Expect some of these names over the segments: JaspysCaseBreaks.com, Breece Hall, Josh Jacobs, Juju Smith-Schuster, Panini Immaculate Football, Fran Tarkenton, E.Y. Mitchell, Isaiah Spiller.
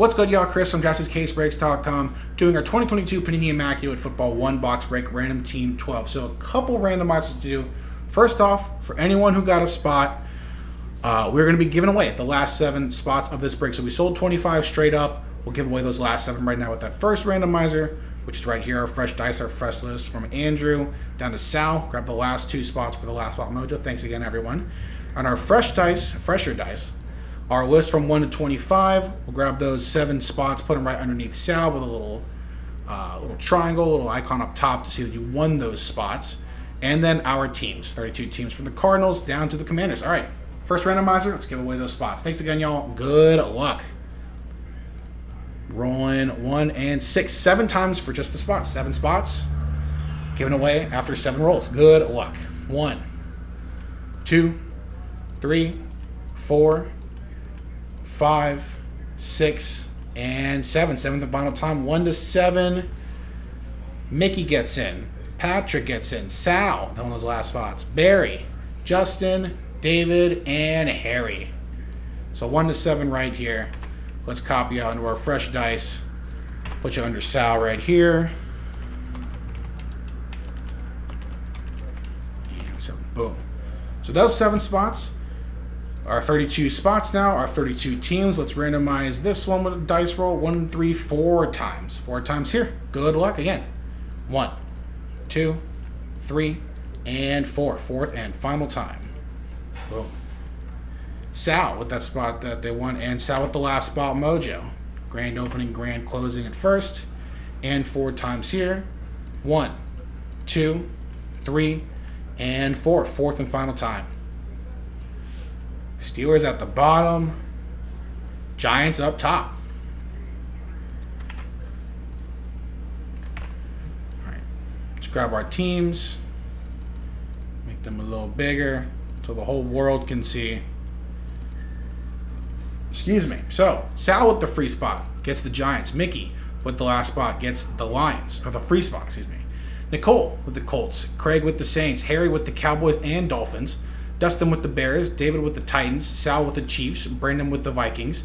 What's good, y'all? Chris from JaspysCaseBreaks.com doing our 2022 Panini Immaculate Football 1-Box Break Random Team 12. So a couple randomizers to do. First off, for anyone who got a spot, we're going to be giving away the last 7 spots of this break. So we sold 25 straight up. We'll give away those last 7 right now with that first randomizer, which is right here. Our fresh dice, our fresh list from Andrew down to Sal. Grab the last 2 spots for the last spot mojo. Thanks again, everyone. On our fresh dice, fresher dice, our list from 1 to 25, we'll grab those 7 spots, put them right underneath Sal with a little triangle, little icon up top to see that you won those spots. And then our teams, 32 teams from the Cardinals down to the Commanders. All right, first randomizer, let's give away those spots. Thanks again, y'all. Good luck. Rolling 1 and 6, 7 times for just the spots. 7 spots given away after 7 rolls. Good luck. 1, 2, 3, 4, 5, 6, and 7. 7th and final time. 1 to 7. Mickey gets in. Patrick gets in. Sal, that one of those last spots. Barry, Justin, David, and Harry. So 1 to 7 right here. Let's copy out into our fresh dice. Put you under Sal right here. And 7. Boom. So those 7 spots. Our 32 spots now, our 32 teams. Let's randomize this one with a dice roll. 1, 3, 4 times. 4 times here. Good luck again. 1, 2, 3, and 4. 4th and final time. Boom. Sal with that spot that they won, and Sal with the last spot mojo. Grand opening, grand closing at first. And 4 times here. 1, 2, 3, and 4. 4th and final time. Steelers at the bottom. Giants up top. All right. Let's grab our teams. Make them a little bigger so the whole world can see. Excuse me. So, Sal with the free spot gets the Giants. Mickey with the last spot gets the Lions. Or the free spot, excuse me. Nicole with the Colts. Craig with the Saints. Harry with the Cowboys and Dolphins. Dustin with the Bears, David with the Titans, Sal with the Chiefs, Brandon with the Vikings,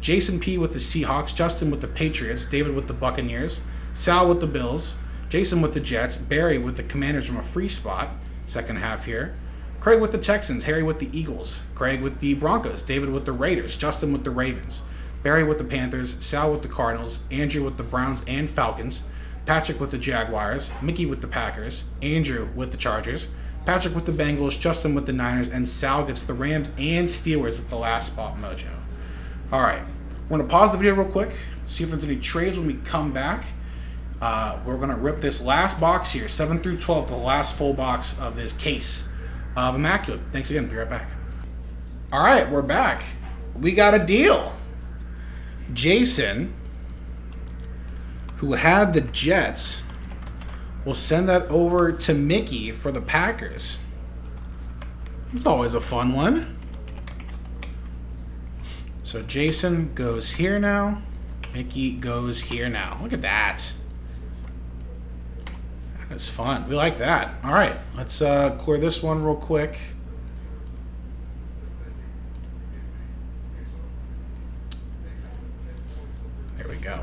Jason P with the Seahawks, Justin with the Patriots, David with the Buccaneers, Sal with the Bills, Jason with the Jets, Barry with the Commanders from a free spot, second half here, Craig with the Texans, Harry with the Eagles, Craig with the Broncos, David with the Raiders, Justin with the Ravens, Barry with the Panthers, Sal with the Cardinals, Andrew with the Browns and Falcons, Patrick with the Jaguars, Mickey with the Packers, Andrew with the Chargers, Patrick with the Bengals, Justin with the Niners, and Sal gets the Rams and Steelers with the last spot mojo. All right, we're gonna pause the video real quick, see if there's any trades when we come back. We're gonna rip this last box here, 7 through 12, the last full box of this case of Immaculate. Thanks again, be right back. All right, we're back. We got a deal. Jason, who had the Jets, we'll send that over to Mickey for the Packers. It's always a fun one. So Jason goes here now. Mickey goes here now. Look at that. That is fun. We like that. All right. Let's core this one real quick. There we go.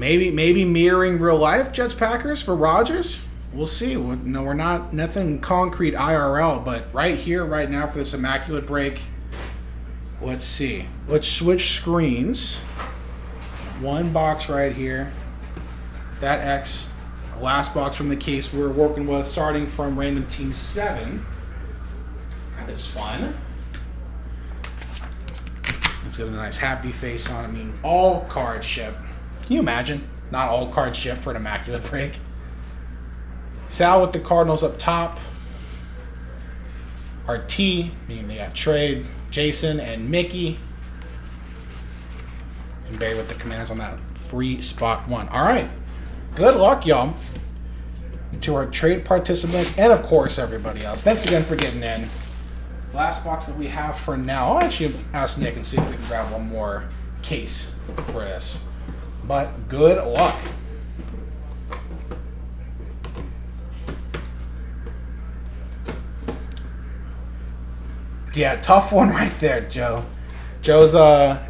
Maybe mirroring real life Jets Packers for Rodgers. We'll see. No, we're not nothing concrete IRL, but right here, right now for this Immaculate break. Let's see. Let's switch screens. One box right here. That X. Last box from the case we're working with, starting from random team 7. That is fun. Let's get a nice happy face on it. I mean, all card ship. Can you imagine? Not all cards shipped for an Immaculate break. Sal with the Cardinals up top. RT, meaning they got trade. Jason and Mickey. And Barry with the Commanders on that free spot 1. All right. Good luck, y'all. To our trade participants and, of course, everybody else. Thanks again for getting in. Last box that we have for now. I'll actually ask Nick and see if we can grab one more case for this. But good luck. Yeah, tough one right there, Joe. Joe's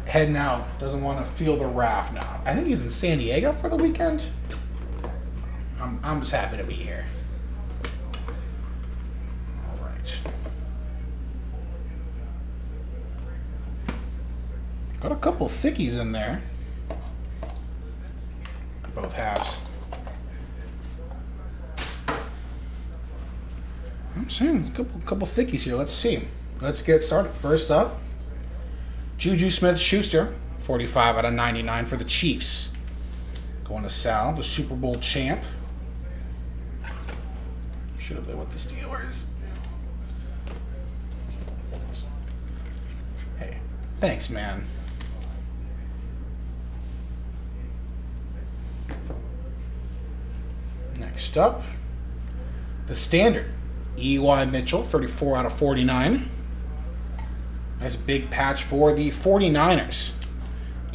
heading out. Doesn't want to feel the wrath now. I think he's in San Diego for the weekend. I'm just happy to be here. All right. Got a couple thickies in there. Both halves. I'm seeing a couple thickies here. Let's see. Let's get started. First up, Juju Smith-Schuster, 45 out of 99 for the Chiefs. Going to Sal, the Super Bowl champ. Should have been with the Steelers. Hey, thanks, man. Next up, the standard. E.Y. Mitchell, 34 out of 49. Nice big patch for the 49ers.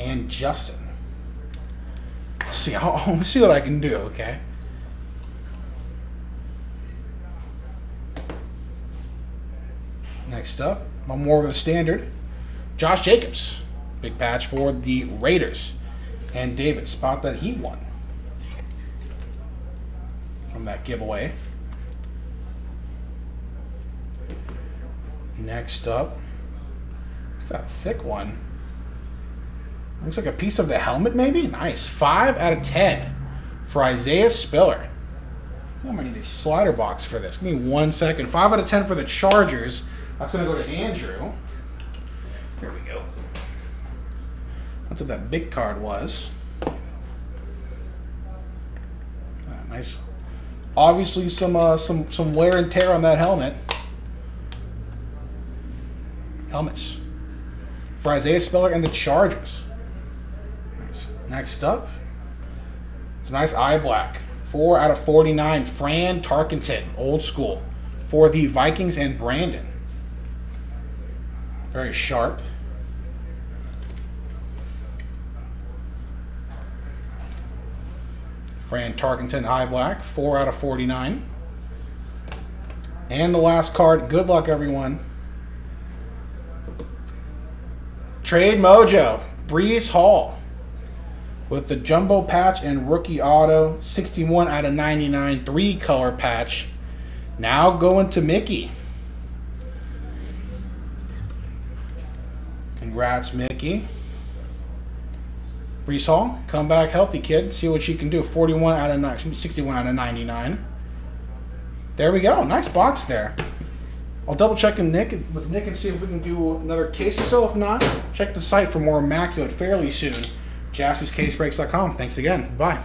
And Justin. I'll see what I can do, okay? Next up, one more of the standard. Josh Jacobs. Big patch for the Raiders. And David, spot that he won from that giveaway. Next up, what's that thick one? Looks like a piece of the helmet, maybe? Nice. 5 out of 10 for Isaiah Spiller. I'm going to need a slider box for this. Give me 1 second. 5 out of 10 for the Chargers. That's going to go to Andrew. There we go. That's what that big card was. Nice. Obviously some wear and tear on that helmet. Helmets for Isaiah Spiller and the Chargers. Nice. Next up, it's a nice eye black. 4 out of 49, Fran Tarkenton, old school, for the Vikings and Brandon. Very sharp. Fran Tarkenton, eye black, 4 out of 49. And the last card, good luck everyone. Trade Mojo, Breece Hall with the jumbo patch and rookie auto, 61 out of 99, 3-color patch. Now going to Mickey. Congrats, Mickey. Breece Hall, come back healthy, kid. See what you can do. 41 out of 9, 61 out of 99. There we go. Nice box there. I'll double check with Nick and see if we can do another case or so. If not, check the site for more Immaculate fairly soon. JaspysCaseBreaks.com. Thanks again. Bye.